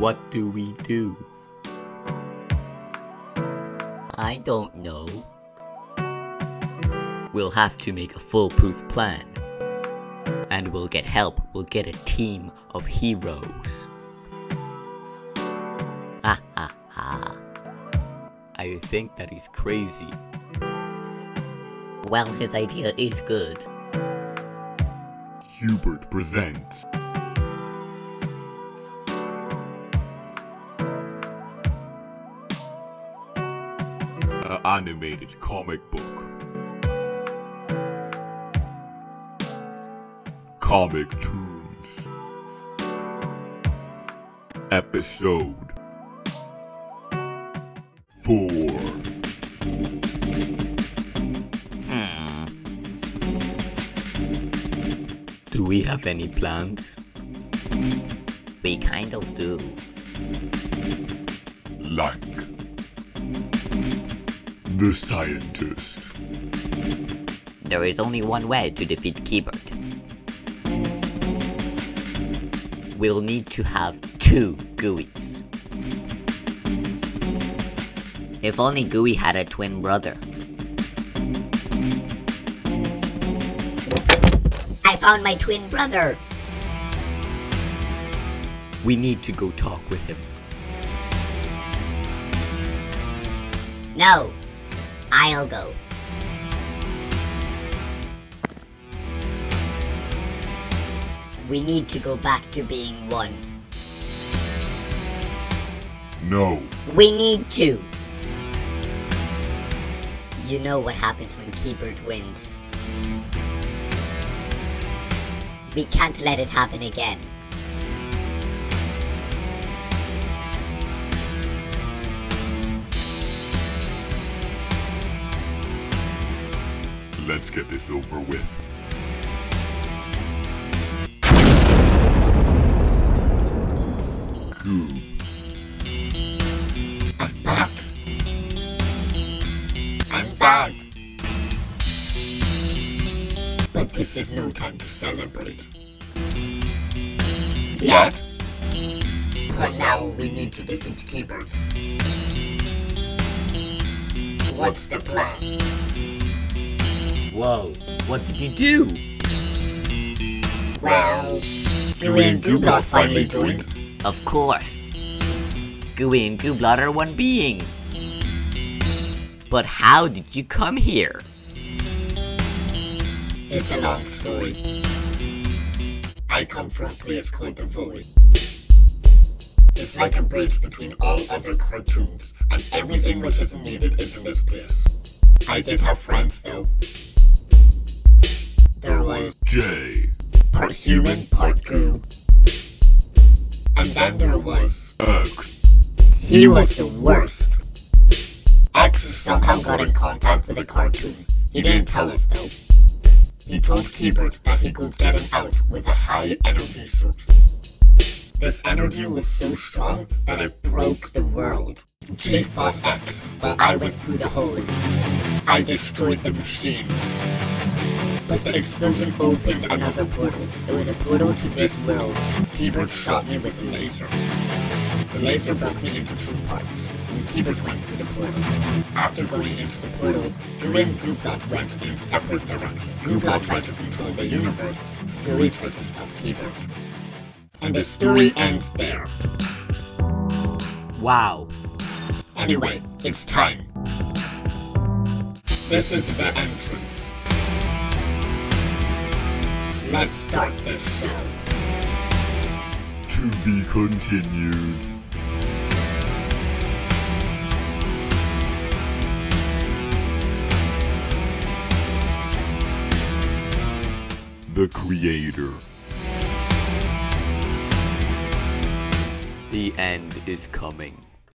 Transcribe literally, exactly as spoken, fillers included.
what do we do? I don't know. We'll have to make a foolproof plan. And we'll get help. We'll get a team of heroes. Ha ha ha. I think that is crazy. Well, his idea is good. Hubert presents. An animated comic book. Comic Toons. Episode four. Do we have any plans? We kind of do. Like the scientist. There is only one way to defeat Keburt. We'll need to have two Gooeys. If only Gooey had a twin brother. I found my twin brother! We need to go talk with him. No! I'll go. We need to go back to being one. No. We need to! You know what happens when Keburt wins. We can't let it happen again. Let's get this over with. Goob. I'm back. I'm back. But this is no time to celebrate. Yet. But now we need to defeat Keburt. What's the plan? Whoa, what did you do? Well, Gooey and Gooblot finally joined. Of course. Gooey and Gooblot are one being. But how did you come here? It's a long story. I come from a place called the Void. It's like a bridge between all other cartoons, and everything which is needed is in this place. I did have friends though. There was Jay, part human, part goo. And then there was X. He was the worst. X somehow got in contact with a cartoon. He didn't tell us though. He told Keburt that he could get him out with a high energy source. This energy was so strong that it broke the world. Jay fought X while I went through the hole. I destroyed the machine. But the explosion opened another portal. It was a portal to this world. Keburt shot me with a laser. The laser broke me into two parts, and Keburt went through the portal. After going into the portal, Gooey and Gooblot went in separate directions. Gooblot tried to control the universe, Gooey tried to stop Keburt. And the story ends there. Wow. Anyway, it's time. This is the entrance. Let's start this show. To be continued. The creator. The end is coming.